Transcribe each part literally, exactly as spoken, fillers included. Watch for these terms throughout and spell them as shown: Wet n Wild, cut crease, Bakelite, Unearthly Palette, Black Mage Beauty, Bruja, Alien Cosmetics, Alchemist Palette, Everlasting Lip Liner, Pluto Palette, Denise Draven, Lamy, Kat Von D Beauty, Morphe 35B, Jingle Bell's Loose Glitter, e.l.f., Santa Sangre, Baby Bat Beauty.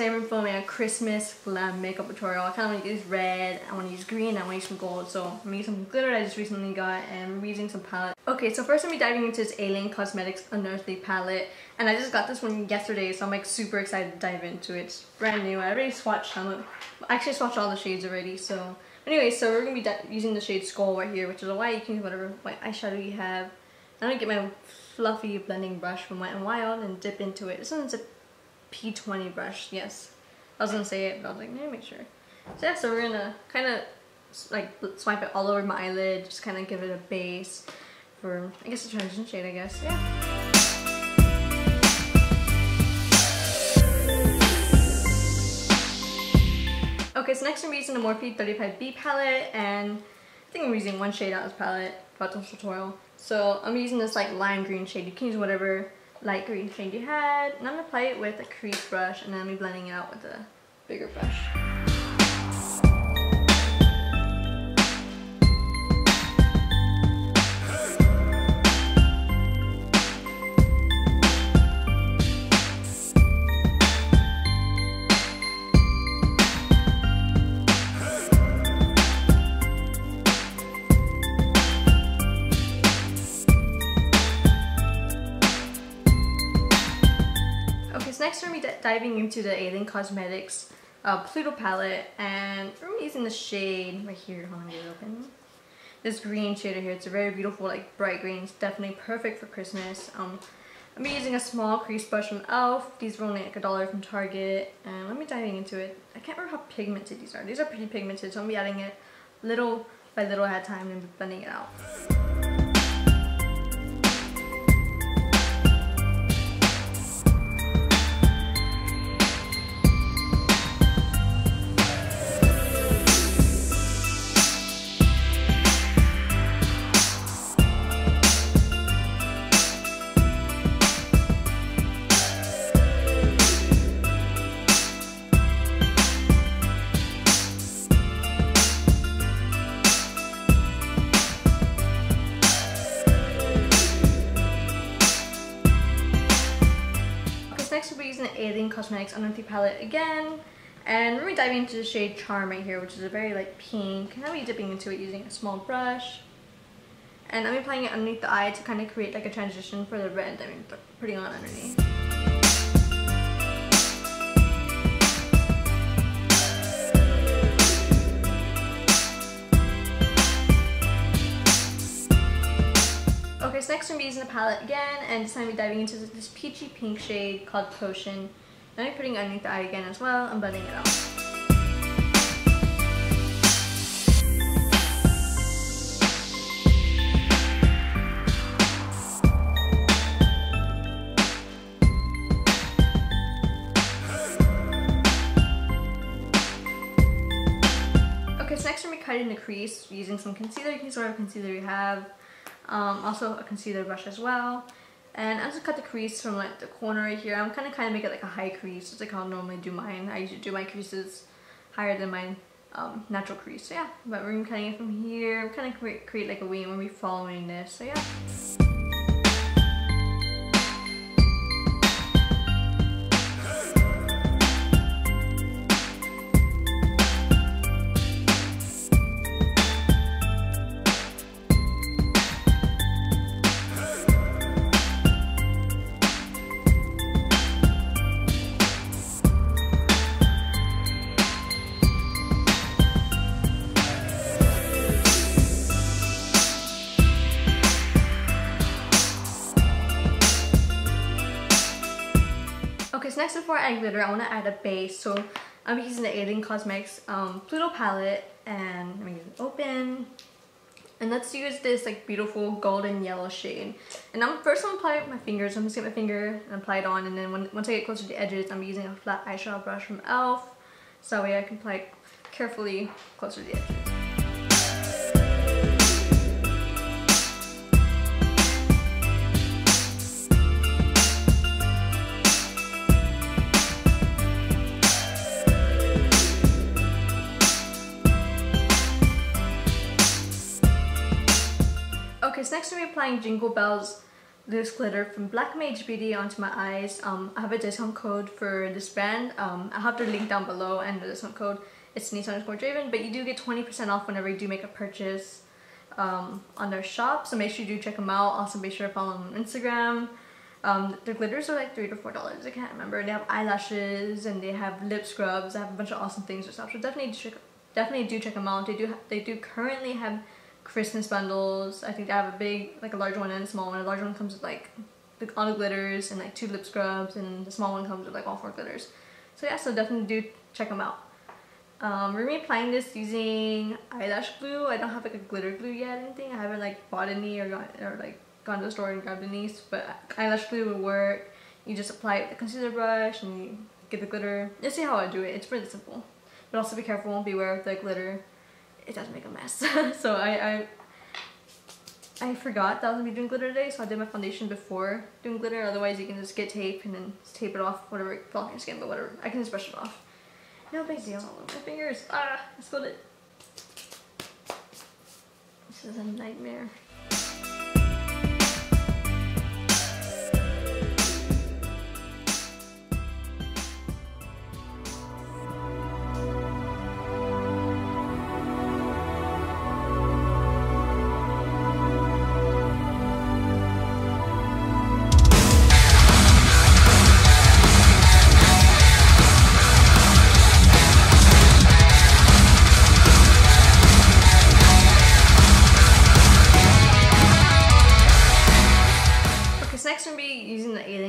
today I'm filming a Christmas glam makeup tutorial. I kind of want to use red, I want to use green, I want to use some gold. So I'm going to use some glitter that I just recently got, and I'm using some palette. Okay, so first I'm going to be diving into this Alien Cosmetics Unearthly Palette. And I just got this one yesterday, so I'm like super excited to dive into it. It's brand new. I already swatched some. I actually swatched all the shades already, so... Anyway, so we're going to be using the shade Skull right here, which is a white. You can use whatever white eyeshadow you have. I'm going to get my fluffy blending brush from Wet n Wild and dip into it. This one's a P twenty brush, yes. I was going to say it, but I was like, let me make sure. So yeah, so we're going to kind of like swipe it all over my eyelid, just kind of give it a base for, I guess, a transition shade, I guess, yeah. Okay, so next I'm using the Morphe thirty-five B palette, and I think I'm using one shade out of this palette throughout this tutorial. So I'm using this like lime green shade. You can use whatever light green shade you had, and I'm going to apply it with a crease brush, and then I'm going to be blending it out with a bigger brush. Next, we're going to be diving into the Alien Cosmetics uh, Pluto Palette, and we're going to be using the shade right here. Hold on, get it open. This green shade right here. It's a very beautiful, like, bright green. It's definitely perfect for Christmas. Um, I'm going to be using a small crease brush from e l f. These were only like a dollar from Target, and let me diving into it. I can't remember how pigmented these are. These are pretty pigmented, so I'm going to be adding it little by little at a time and blending it out. Alien Cosmetics Unearthly Palette again, and we're going to be diving into the shade Charm right here, which is a very like pink, and I'll be dipping into it using a small brush, and I'm applying it underneath the eye to kind of create like a transition for the red that I'm putting on underneath. Okay, so next I'm going to be using the palette again, and this time I'm diving into this peachy pink shade called Potion. And I'm putting it underneath the eye again as well. I'm blending it out. Okay, so next I'm going to be cutting the crease using some concealer. You can use whatever concealer you have. Um, also a concealer brush as well, and I just cut the crease from like the corner right here. I'm kind of kind of make it like a high crease, just like how I normally do mine. I usually do my creases higher than my um, natural crease. So yeah, but we're cutting it from here. I'm kind of create, create like a wing. We'll be following this. So yeah. Next, before I add glitter, I want to add a base, so I'm using the Alien Cosmetics um, Pluto Palette, and let me get it open, and let's use this like beautiful golden yellow shade. And I'm first going to apply it with my fingers. I'm just going to get my finger and apply it on, and then when, once I get closer to the edges, I'm using a flat eyeshadow brush from e l f so that way I can apply it carefully closer to the edges. Next, I'm going to be applying Jingle Bell's Loose Glitter from Black Mage Beauty onto my eyes. Um, I have a discount code for this brand. Um, I'll have the link down below and the discount code. It's Denise underscore Draven, but you do get twenty percent off whenever you do make a purchase um, on their shop. So make sure you do check them out. Also make sure to follow them on Instagram. Um, their glitters are like three to four dollars. I can't remember. They have eyelashes and they have lip scrubs. They have a bunch of awesome things and stuff. So definitely check, definitely do check them out. They do they do currently have Christmas bundles. I think they have a big, like a large one and a small one. A large one comes with like all the glitters and like two lip scrubs, and the small one comes with like all four glitters. So yeah, so definitely do check them out. Um, we're gonna be applying this using eyelash glue. I don't have like a glitter glue yet or anything. I haven't like bought any or got, or like gone to the store and grabbed any, but eyelash glue will work. You just apply it with a concealer brush and you get the glitter. You'll see how I do it. It's pretty simple. But also be careful, beware of the glitter. It does make a mess. So I, I I forgot that I was gonna be doing glitter today, so I did my foundation before doing glitter. Otherwise you can just get tape and then tape it off, whatever it fell off your skin, but whatever. I can just brush it off. No big deal. My fingers. Ah, I spilled it. This is a nightmare.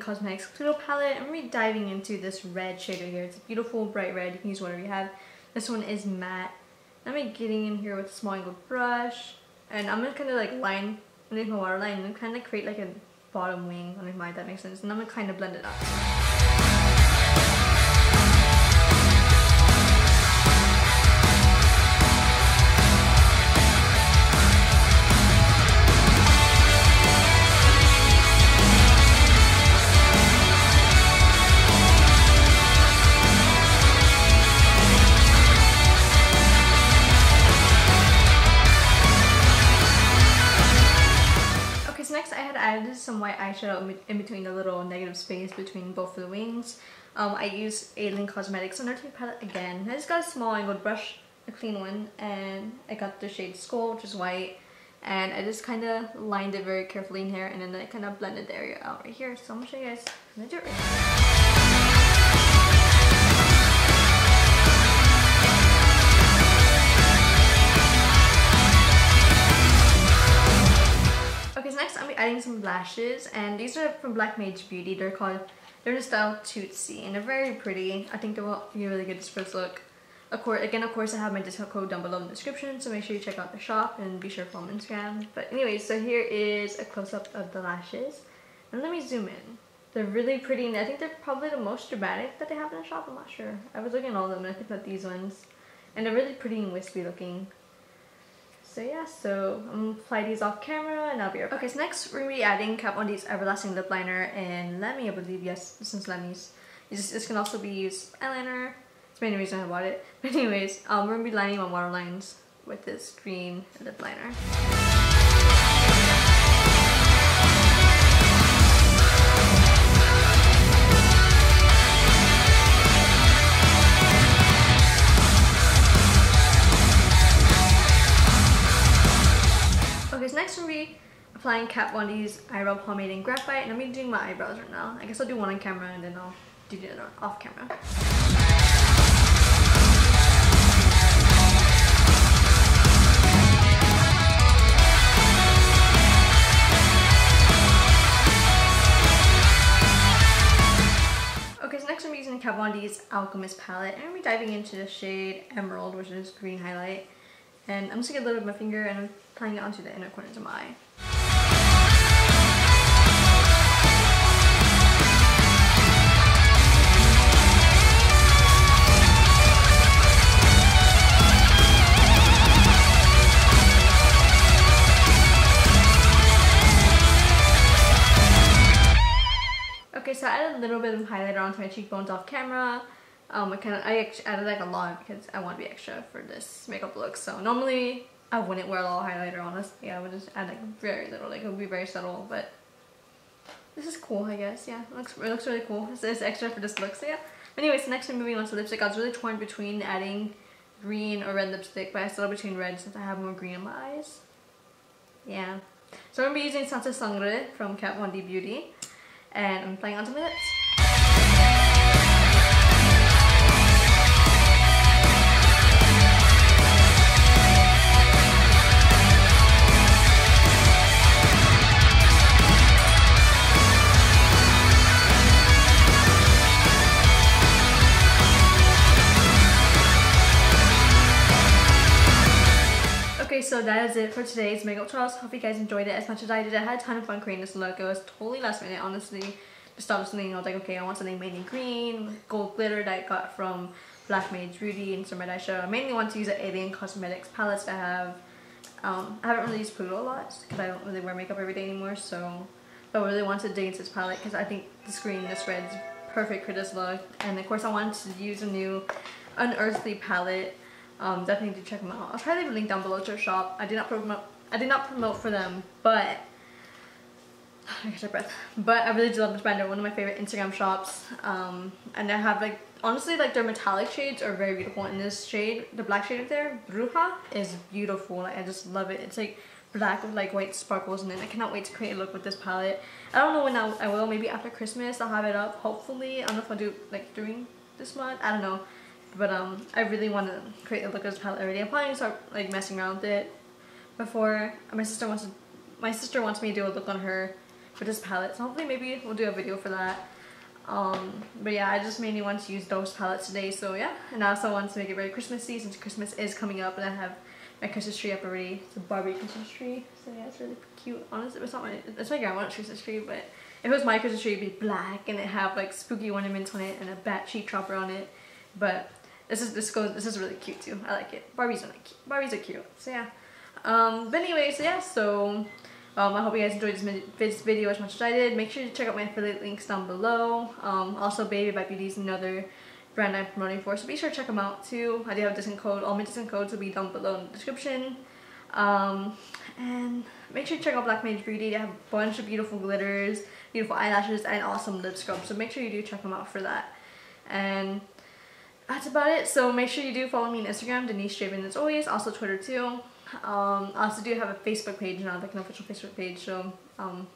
Cosmetics Pluto Palette. I'm going to be diving into this red shader here. It's a beautiful bright red. You can use whatever you have. This one is matte. I'm going to be getting in here with a small angled brush, and I'm going to kind of like line underneath my waterline and kind of create like a bottom wing underneath my eye, if that makes sense. And I'm going to kind of blend it out. Some white eyeshadow in between the little negative space between both of the wings. Um, I use Alien Cosmetics Unearthly Palette again. I just got a small angled brush, a clean one, and I got the shade Skull, which is white, and I just kind of lined it very carefully in here, and then I kind of blended the area out right here. So I'm going to show you guys how to do it right now. Adding some lashes, and these are from Black Mage Beauty. They're called, they're in the style Tootsie, and they're very pretty. I think they will be really good for this look. Of course, again, of course, I have my discount code down below in the description, so make sure you check out the shop and be sure to follow me on Instagram. But anyway, so here is a close-up of the lashes, and let me zoom in. They're really pretty, and I think they're probably the most dramatic that they have in the shop. I'm not sure. I was looking at all of them, and I think about these ones, and they're really pretty and wispy looking. So yeah, so I'm going to apply these off camera and I'll be right back. Okay, so next we're going to be adding Kat Von D's Everlasting Lip Liner in Lamy, I believe. Yes, this is Lamy's. This, this can also be used as eyeliner. It's the main reason I bought it. But anyways, um, we're going to be lining my waterlines with this green lip liner. Next we'll be applying Kat Von D's Eyebrow Pomade in Graphite, and I'm going to be doing my eyebrows right now. I guess I'll do one on camera and then I'll do the other off camera. Okay, so next I'm using Kat Von D's Alchemist Palette, and I'm going to be diving into the shade Emerald, which is green highlight. And I'm just going to get a little bit of my finger and I'm applying it onto the inner corners of my eye. Okay, so I added a little bit of highlighter onto my cheekbones off camera. Um, I kind of I added like a lot because I want to be extra for this makeup look. So normally I wouldn't wear a lot of highlighter, honestly. I would just add like very little, like it would be very subtle. But This is cool, I guess. Yeah, it looks, it looks really cool. It's, it's extra for this look, so yeah. But anyways, next I'm moving on to lipstick. I was really torn between adding green or red lipstick, but I settled between red since I have more green in my eyes. Yeah. So I'm going to be using Santa Sangre from Kat Von D Beauty, and I'm playing onto my lips. So that is it for today's makeup trials. Hope you guys enjoyed it as much as I did. I had a ton of fun creating this look. It was totally last minute, honestly. Just thought of something and I was like, okay, I want something mainly green, gold glitter that I got from Black Mage Beauty and some red eyeshadow. I mainly want to use the Alien Cosmetics palettes that I have. Um, I haven't really used Pluto a lot because I don't really wear makeup every day anymore. So but I really want to dig into this palette because I think this green, this red is perfect for this look. And of course I wanted to use a new Unearthly palette. Um, definitely do check them out. I'll try to leave a link down below to their shop. I did not promote. I did not promote for them, but I catch my breath. But I really do love this brand. They're one of my favorite Instagram shops. Um, and they have like honestly like their metallic shades are very beautiful. In this shade, the black shade of their Bruja is beautiful. Like I just love it. It's like black with like white sparkles, and then I cannot wait to create a look with this palette. I don't know when I, I will. Maybe after Christmas I'll have it up. Hopefully, I don't know if I'll do like during this month. I don't know. But um, I really want to create a look of this palette every day. I'm planning to start like messing around with it before my sister wants to, my sister wants me to do a look on her for this palette. So hopefully maybe we'll do a video for that. Um, but yeah, I just mainly want to use those palettes today. So yeah, and I also want to make it very Christmassy since Christmas is coming up, and I have my Christmas tree up already. It's a Barbie Christmas tree. So yeah, it's really cute. Honestly, it's not my it's my grandma's Christmas tree, but if it was my Christmas tree, it'd be black and it have like spooky ornaments on it and a bat cheek dropper on it. But This is this goes this is really cute too. I like it. Barbies are like cute. Barbies are cute. So yeah. Um, but anyway, so yeah. So um, I hope you guys enjoyed this, this video as much as I did. Make sure to check out my affiliate links down below. Um, also, Baby by Beauty is another brand I'm promoting for, so be sure to check them out too. I do have a discount code. All my discount codes will be down below in the description. Um, and make sure you check out Black Mage Beauty. They have a bunch of beautiful glitters, beautiful eyelashes, and awesome lip scrubs. So make sure you do check them out for that. And that's about it. So make sure you do follow me on Instagram, Denise Draven, as always. Also Twitter too. Um, I also do have a Facebook page now, like an official Facebook page. So um,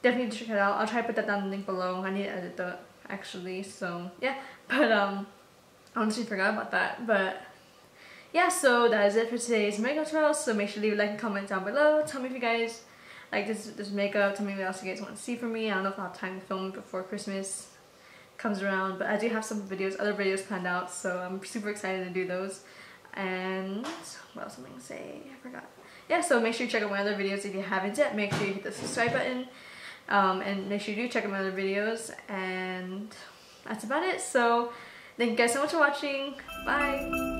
definitely check it out. I'll try to put that down in the link below. I need to edit that actually. So yeah. But um, I honestly forgot about that. But yeah. So that is it for today's makeup tutorial. So make sure to leave a like and comment down below. Tell me if you guys like this this makeup. Tell me what else you guys want to see from me. I don't know if I'll have time to film before Christmas comes around, but I do have some videos, other videos planned out, so I'm super excited to do those. And what else am I gonna say? I forgot. Yeah, so make sure you check out my other videos if you haven't yet. Make sure you hit the subscribe button, um, and make sure you do check out my other videos. And that's about it. So thank you guys so much for watching. Bye.